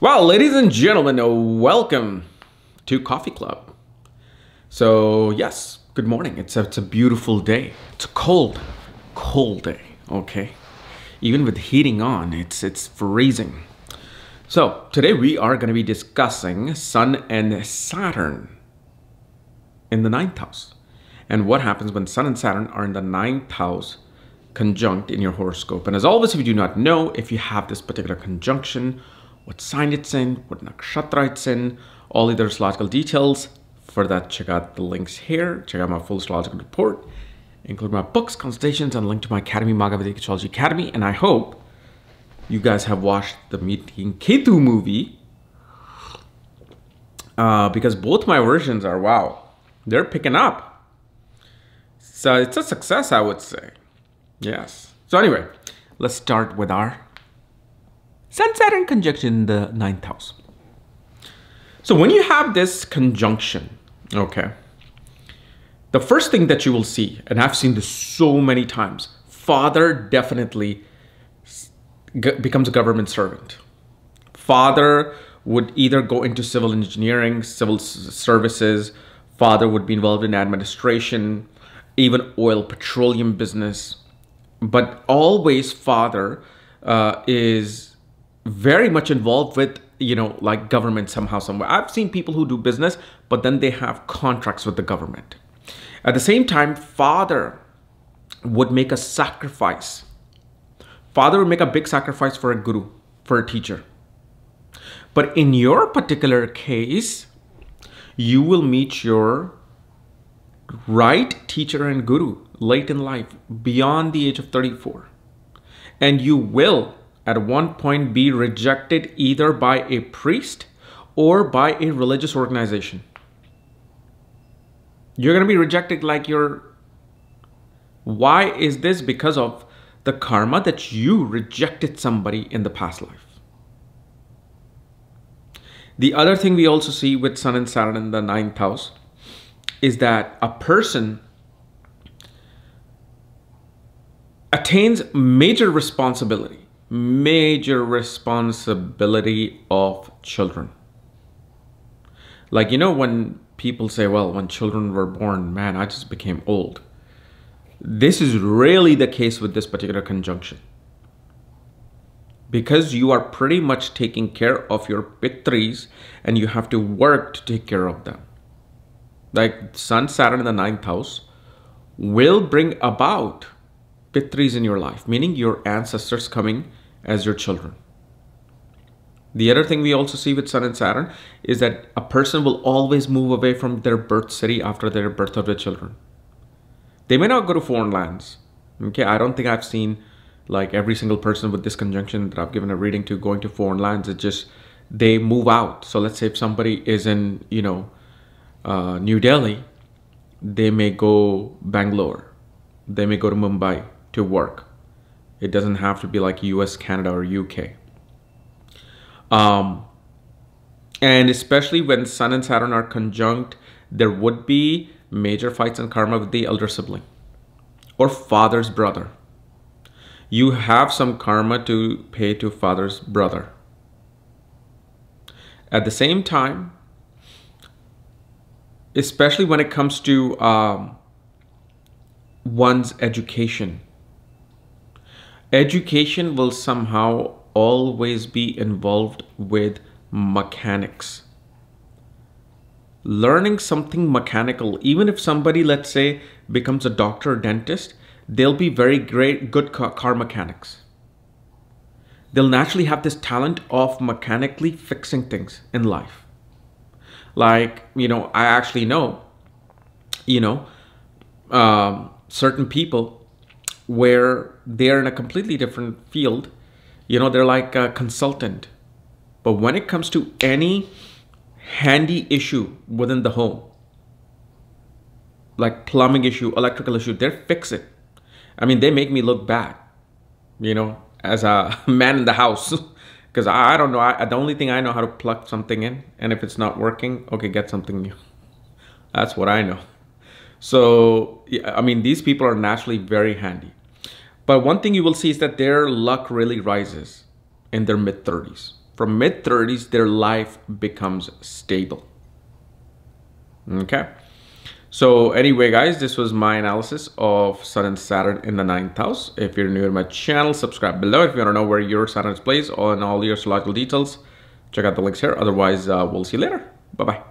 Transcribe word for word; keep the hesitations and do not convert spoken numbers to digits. Well, ladies and gentlemen, welcome to Coffee Club. So yes, good morning. It's a, it's a beautiful day. It's a cold, cold day, okay? Even with heating on, it's, it's freezing. So today we are going to be discussing Sun and Saturn in the ninth house. And what happens when Sun and Saturn are in the ninth house conjunct in your horoscope. And as always, if you do not know, if you have this particular conjunction, what sign it's in, what nakshatra it's in, all the astrological details. For that, check out the links here. Check out my full astrological report, include my books, consultations, and link to my academy, Magavidic Astrology Academy. And I hope you guys have watched the Meeting Ketu movie uh, because both my versions are, wow, they're picking up. So it's a success, I would say. Yes. So anyway, let's start with our Sun-Saturn conjunction in the ninth house. So when you have this conjunction, okay, the first thing that you will see, and I've seen this so many times, father definitely becomes a government servant. Father would either go into civil engineering, civil services, father would be involved in administration, even oil, petroleum business. But always father uh, is very much involved with, you know, like government somehow, somewhere. I've seen people who do business, but then they have contracts with the government. At the same time, father would make a sacrifice. Father would make a big sacrifice for a guru, for a teacher. But in your particular case, you will meet your right teacher and guru late in life, beyond the age of thirty-four. And you will at one point be rejected either by a priest or by a religious organization. You're going to be rejected like you're... Why is this? Because of the karma that you rejected somebody in the past life. The other thing we also see with Sun and Saturn in the ninth house is that a person attains major responsibility. Major responsibility of children. Like, you know, when people say, well, when children were born, man, I just became old. This is really the case with this particular conjunction. Because you are pretty much taking care of your pitris and you have to work to take care of them. Like Sun, Saturn in the ninth house will bring about pitris in your life, meaning your ancestors coming as your children. The other thing we also see with Sun and Saturn is that a person will always move away from their birth city after their birth of their children. They may not go to foreign lands. Okay, I don't think I've seen like every single person with this conjunction that I've given a reading to going to foreign lands. It's just they move out. So let's say if somebody is in, you know, uh, New Delhi, they may go Bangalore. They may go to Mumbai to work. It doesn't have to be like U S, Canada, or U K. Um, and especially when Sun and Saturn are conjunct, there would be major fights and karma with the elder sibling or father's brother. You have some karma to pay to father's brother. At the same time, especially when it comes to um, one's education. Education will somehow always be involved with mechanics. Learning something mechanical, even if somebody, let's say, becomes a doctor or dentist, they'll be very great, good car, car mechanics. They'll naturally have this talent of mechanically fixing things in life. Like, you know, I actually know, you know, um, certain people where they're in a completely different field, you know, they're like a consultant. But when it comes to any handy issue within the home, like plumbing issue, electrical issue, they fix it. I mean, they make me look bad, you know, as a man in the house, because I, I don't know. I, the only thing I know how to plug something in, and if it's not working, okay, get something new. That's what I know. So, I mean, these people are naturally very handy. But one thing you will see is that their luck really rises in their mid-thirties. from mid thirties, their life becomes stable. Okay. So anyway, guys, this was my analysis of Sun and Saturn in the ninth house. If you're new to my channel, subscribe below. If you want to know where your Saturn is placed on all your astrological details, check out the links here. Otherwise, uh, we'll see you later. Bye-bye.